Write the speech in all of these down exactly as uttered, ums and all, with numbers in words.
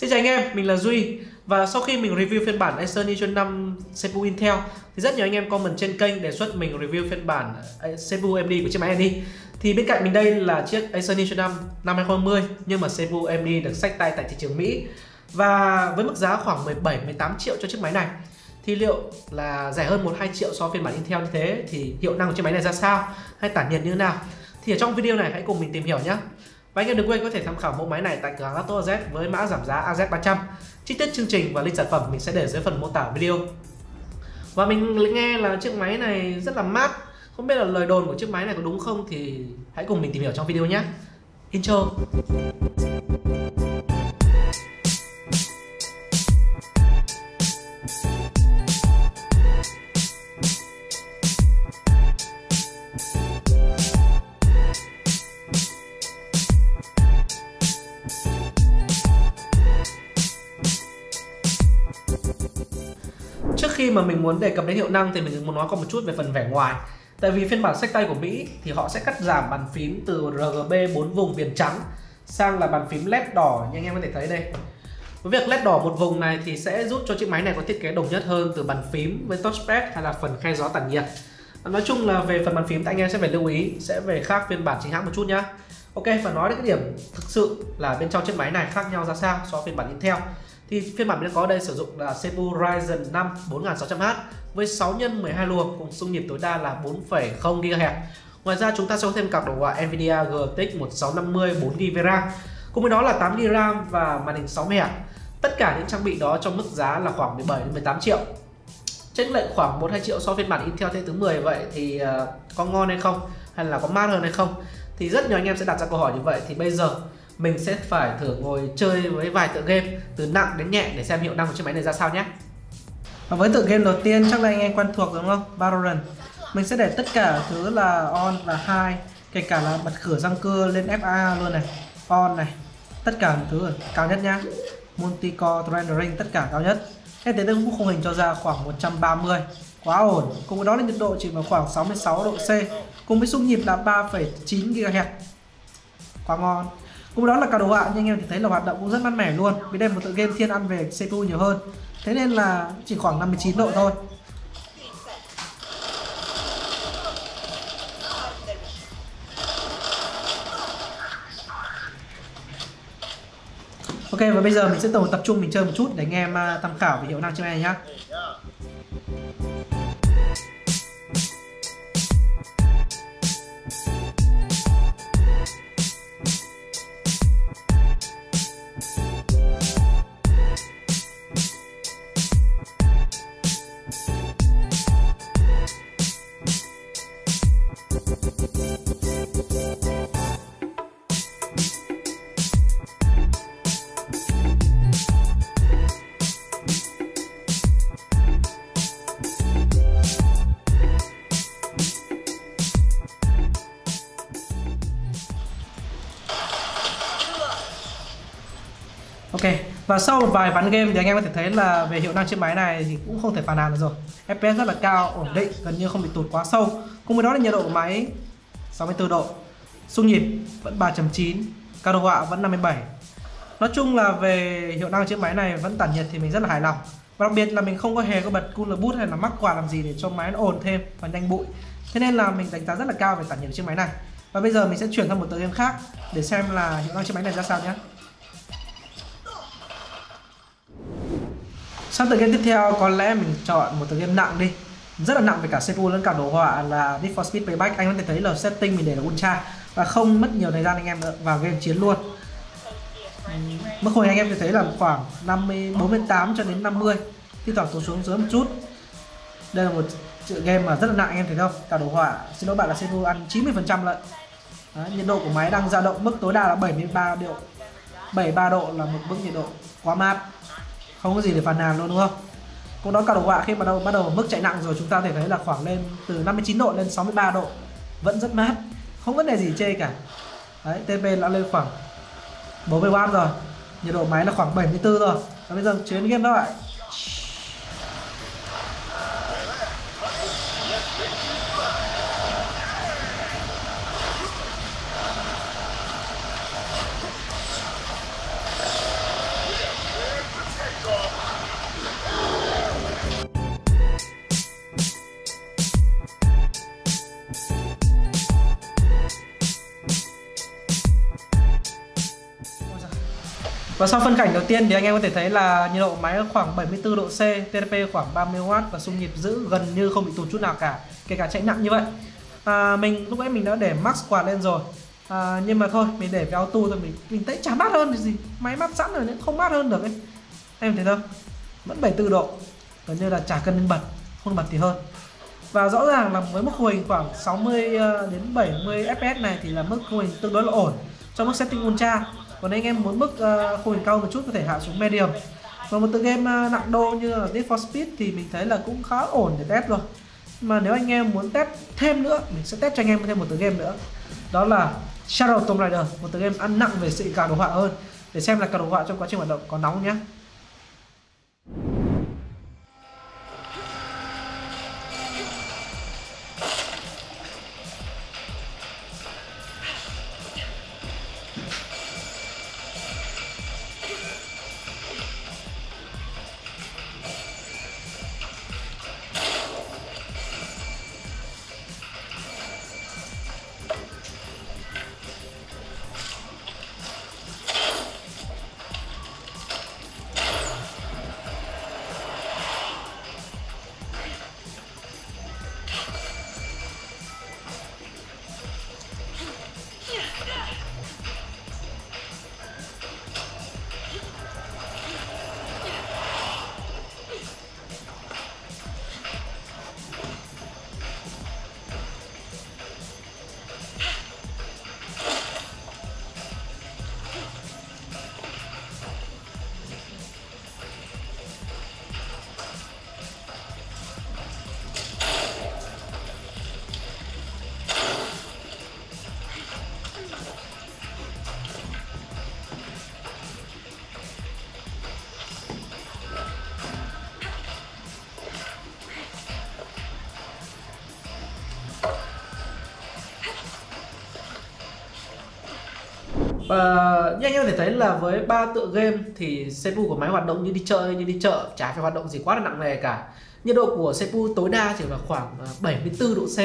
Xin chào anh em, mình là Duy. Và sau khi mình review phiên bản Acer Nitro năm xê pê u Intel thì rất nhiều anh em comment trên kênh đề xuất mình review phiên bản xê pê u a em đê của chiếc máy a em đê. Thì bên cạnh mình đây là chiếc Acer Nitro năm năm hai không hai không nhưng mà xê pê u a em đê được xách tay tại thị trường Mỹ. Và với mức giá khoảng mười bảy mười tám triệu cho chiếc máy này thì liệu là rẻ hơn một hai triệu so với phiên bản Intel như thế thì hiệu năng của chiếc máy này ra sao, hay tản nhiệt như thế nào? Thì ở trong video này hãy cùng mình tìm hiểu nhé. Và anh em đừng quên có thể tham khảo mẫu máy này tại cửa hàng Lato a zét với mã giảm giá A Z ba trăm. Chi tiết chương trình và link sản phẩm mình sẽ để dưới phần mô tả video. Và mình nghe là chiếc máy này rất là mát. Không biết là lời đồn của chiếc máy này có đúng không thì hãy cùng mình tìm hiểu trong video nhé. Intro. Trước khi mà mình muốn đề cập đến hiệu năng thì mình muốn nói có một chút về phần vẻ ngoài. Tại vì phiên bản xách tay của Mỹ thì họ sẽ cắt giảm bàn phím từ R G B bốn vùng viền trắng sang là bàn phím led đỏ như anh em có thể thấy đây. Với việc led đỏ một vùng này thì sẽ giúp cho chiếc máy này có thiết kế đồng nhất hơn từ bàn phím với touchpad hay là phần khe gió tản nhiệt. Nói chung là về phần bàn phím thì anh em sẽ phải lưu ý, sẽ về khác phiên bản chính hãng một chút nhá. Ok, và nói đến cái điểm thực sự là bên trong chiếc máy này khác nhau ra sao so với phiên bản Intel. Thì phiên bản mình có đây sử dụng là xê pê u Ryzen năm bốn nghìn sáu trăm H với sáu nhân mười hai luồng cùng xung nhịp tối đa là bốn phẩy không gigahertz. Ngoài ra chúng ta sẽ có thêm cặp đồ họa NVIDIA giê tê ích một nghìn sáu trăm năm mươi bốn gi bi RAM, cùng với đó là tám gi bi RAM và màn hình sáu mươi héc. Tất cả những trang bị đó trong mức giá là khoảng mười bảy đến mười tám triệu. Chênh lệch khoảng một hai triệu so với phiên bản Intel thế thứ mười, vậy thì có ngon hay không, hay là có mát hơn hay không? Thì rất nhiều anh em sẽ đặt ra câu hỏi như vậy. Thì bây giờ mình sẽ phải thử ngồi chơi với vài tựa game từ nặng đến nhẹ để xem hiệu năng của chiếc máy này ra sao nhé. Và với tựa game đầu tiên chắc là anh em quen thuộc đúng không? Valorant. Mình sẽ để tất cả thứ là on và high, kể cả là bật cửa răng cưa lên F A luôn này, on này, tất cả những thứ cao nhất nhá. Multicore rendering tất cả cao nhất. Thế tới tương khung hình cho ra khoảng một trăm ba mươi, quá ổn. Cùng với đó là nhiệt độ chỉ vào khoảng sáu mươi sáu độ C, cùng với xung nhịp là ba phẩy chín gigahertz, quá ngon. Cùng đó là cả đồ họa như anh em thì thấy là hoạt động cũng rất mát mẻ luôn. Vì đây là một tựa game thiên ăn về xê pê u nhiều hơn, thế nên là chỉ khoảng năm mươi chín độ thôi. Ok, và bây giờ mình sẽ tập trung mình chơi một chút để anh em tham khảo về hiệu năng trên này nhá. Ok, và sau một vài ván game thì anh em có thể thấy là về hiệu năng chiếc máy này thì cũng không thể phàn nàn được rồi. ép pê ét rất là cao, ổn định, gần như không bị tụt quá sâu. Cùng với đó là nhiệt độ của máy sáu mươi tư độ, xung nhịp vẫn ba chấm chín, cao đồ họa vẫn năm mươi bảy. Nói chung là về hiệu năng chiếc máy này vẫn tản nhiệt thì mình rất là hài lòng. Và đặc biệt là mình không có hề có bật cooler boot hay là mắc quạt làm gì để cho máy nó ồn thêm và nhanh bụi. Thế nên là mình đánh giá rất là cao về tản nhiệt của chiếc máy này. Và bây giờ mình sẽ chuyển sang một tựa game khác để xem là hiệu năng chiếc máy này ra sao nhé. Sang tựa game tiếp theo có lẽ mình chọn một tựa game nặng đi, rất là nặng về cả xê pê u lẫn cả đồ họa là Need for Speed Payback. Anh có thể thấy là setting mình để là ultra và không mất nhiều thời gian anh em vào game chiến luôn. Mức hồi anh em có thể thấy là khoảng năm mươi, bốn mươi tám cho đến năm mươi, thi thoảng tụt xuống dưới một chút. Đây là một tựa game mà rất là nặng anh em thấy không? Cả đồ họa, xin lỗi bạn là xê pê u ăn chín mươi phần trăm lận. Đấy, nhiệt độ của máy đang dao động mức tối đa là bảy mươi ba độ, bảy mươi ba độ là một mức nhiệt độ quá mát, không có gì để phàn nàn luôn đúng không? Cũng đó cả đồ họa khi mà bắt đầu mức chạy nặng rồi chúng ta có thể thấy là khoảng lên từ năm mươi chín độ lên sáu mươi ba độ vẫn rất mát, không vấn đề gì chê cả. Đấy, tê pê đã lên khoảng bốn mươi oát rồi, nhiệt độ máy là khoảng bảy mươi tư rồi. Và bây giờ chuyến game đó ạ. Và sau phân cảnh đầu tiên thì anh em có thể thấy là nhiệt độ máy khoảng bảy mươi tư độ C, tê đê pê khoảng ba mươi oát và xung nhịp giữ gần như không bị tụt chút nào cả, kể cả chạy nặng như vậy. À, mình lúc ấy mình đã để max quạt lên rồi, à, nhưng mà thôi mình để vào auto rồi, mình mình thấy chả mát hơn thì gì, máy mát sẵn rồi nên không mát hơn được ấy. Em thấy không, vẫn bảy mươi tư độ, gần như là chả cần bật, không bật thì hơn. Và rõ ràng là với mức khung hình khoảng sáu mươi đến bảy mươi ép pê ét này thì là mức khung hình tương đối là ổn cho mức setting ultra. Còn anh em muốn mức uh, khung hình cao một chút có thể hạ xuống medium. Và một tựa game uh, nặng đô như là Need for Speed thì mình thấy là cũng khá ổn để test rồi. Mà nếu anh em muốn test thêm nữa, mình sẽ test cho anh em thêm một tựa game nữa, đó là Shadow Tomb Raider, một tựa game ăn nặng về sự cả đồ họa hơn, để xem là cả đồ họa trong quá trình hoạt động có nóng nhé. Và như anh em có thể thấy là với ba tựa game thì xê pê u của máy hoạt động như đi chợ, như đi chợ chả phải hoạt động gì quá là nặng nề cả. Nhiệt độ của xê pê u tối đa chỉ vào khoảng bảy mươi tư độ C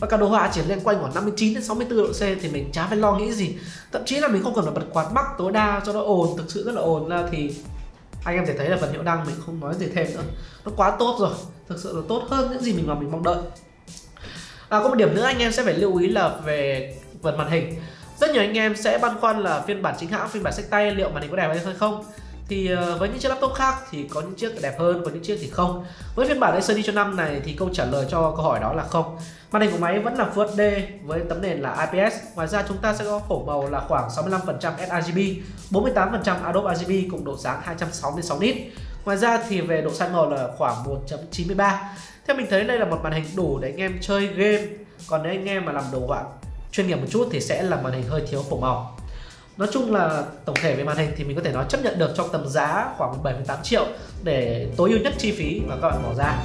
và cả đồ họa chỉ lên quanh khoảng năm mươi chín đến sáu mươi tư độ C thì mình chả phải lo nghĩ gì. Thậm chí là mình không cần phải bật quạt max tối đa cho nó ồn, thực sự rất là ồn là thì anh em thể thấy là phần hiệu năng mình không nói gì thêm nữa. Nó quá tốt rồi, thực sự là tốt hơn những gì mình mà mình mong đợi. À, có một điểm nữa anh em sẽ phải lưu ý là về phần màn hình. Rất nhiều anh em sẽ băn khoăn là phiên bản chính hãng, phiên bản sách tay liệu màn hình có đẹp hay không. Thì với những chiếc laptop khác thì có những chiếc đẹp hơn, có những chiếc thì không. Với phiên bản Acer Nitro năm này thì câu trả lời cho câu hỏi đó là không. Màn hình của máy vẫn là Full hát đê với tấm nền là i pê ét. Ngoài ra chúng ta sẽ có phổ màu là khoảng sáu mươi lăm phần trăm sRGB, bốn mươi tám phần trăm Adobe rờ giê bê cùng độ sáng hai trăm sáu mươi sáu nit. Ngoài ra thì về độ xanh màu là khoảng một chấm chín ba. Theo mình thấy đây là một màn hình đủ để anh em chơi game. Còn nếu anh em mà làm đồ họa chuyên nghiệp một chút thì sẽ là màn hình hơi thiếu phổ màu. Nói chung là tổng thể về màn hình thì mình có thể nói chấp nhận được trong tầm giá khoảng bảy mươi tám triệu để tối ưu nhất chi phí mà các bạn bỏ ra.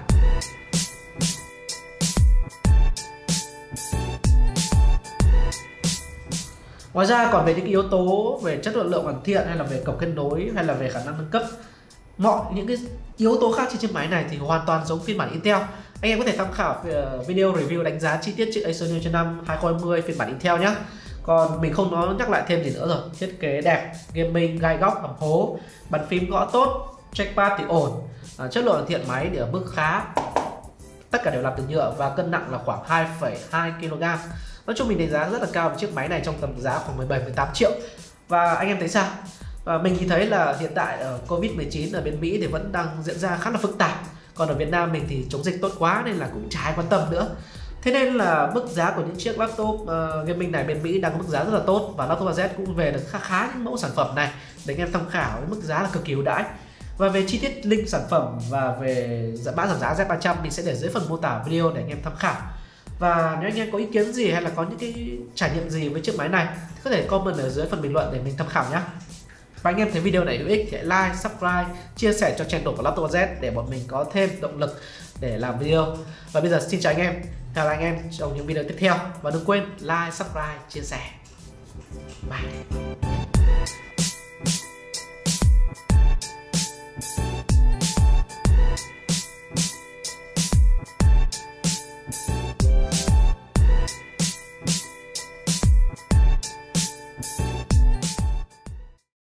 Ngoài ra còn về những yếu tố về chất lượng hoàn thiện hay là về cổng kết nối hay là về khả năng nâng cấp, mọi những cái yếu tố khác trên chiếc máy này thì hoàn toàn giống phiên bản Intel. Anh em có thể tham khảo video review đánh giá chi tiết chiếc Acer Nitro năm hai không hai không phiên bản Intel nhé. Còn mình không nói nhắc lại thêm gì nữa rồi. Thiết kế đẹp, gaming, gai góc, hầm hố, bàn phím gõ tốt, trackpad thì ổn, à, chất lượng hoàn thiện máy thì ở mức khá. Tất cả đều làm từ nhựa và cân nặng là khoảng hai phẩy hai ki lô gam. Nói chung mình đánh giá rất là cao về chiếc máy này trong tầm giá khoảng mười bảy mười tám triệu. Và anh em thấy sao? Và mình thì thấy là hiện tại ở Covid mười chín ở bên Mỹ thì vẫn đang diễn ra khá là phức tạp. Còn ở Việt Nam mình thì chống dịch tốt quá nên là cũng chả ai quan tâm nữa. Thế nên là mức giá của những chiếc laptop uh, gaming này bên Mỹ đang có mức giá rất là tốt. Và Lato a zét cũng về được khá khá những mẫu sản phẩm này để anh em tham khảo, mức giá là cực kỳ ưu đãi. Và về chi tiết link sản phẩm và về mã giảm giá Z ba trăm mình sẽ để dưới phần mô tả video để anh em tham khảo. Và nếu anh em có ý kiến gì hay là có những cái trải nghiệm gì với chiếc máy này thì có thể comment ở dưới phần bình luận để mình tham khảo nhé. Và anh em thấy video này hữu ích thì hãy like, subscribe, chia sẻ cho channel của Lato a zét để bọn mình có thêm động lực để làm video. Và bây giờ xin chào anh em, hẹn gặp anh em trong những video tiếp theo. Và đừng quên like, subscribe, chia sẻ. Bye!